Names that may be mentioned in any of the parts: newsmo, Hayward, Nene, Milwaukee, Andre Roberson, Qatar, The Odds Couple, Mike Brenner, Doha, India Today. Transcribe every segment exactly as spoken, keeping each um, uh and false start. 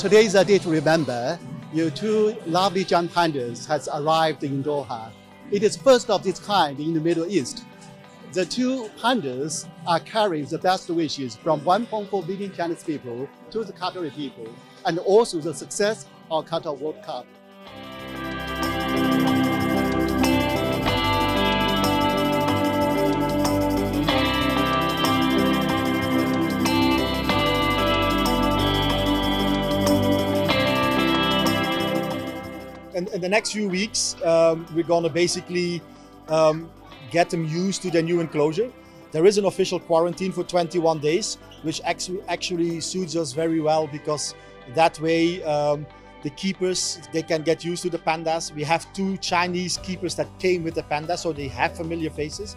today is a day to remember. Your two lovely jump handlers has arrived in Doha. It is first of its kind in the Middle East. The two handlers are carrying the best wishes from one point four billion Chinese people to the Qatari people, and also the success of Qatar World Cup. In, in the next few weeks, um, we're going to basically um, get them used to their new enclosure. There is an official quarantine for twenty-one days, which actually, actually suits us very well, because that way um, the keepers, they can get used to the pandas. We have two Chinese keepers that came with the panda, so they have familiar faces.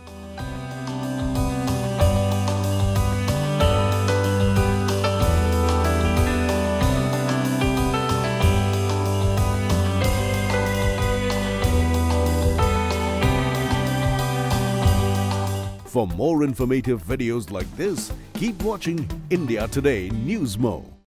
For more informative videos like this, keep watching India Today Newsmo.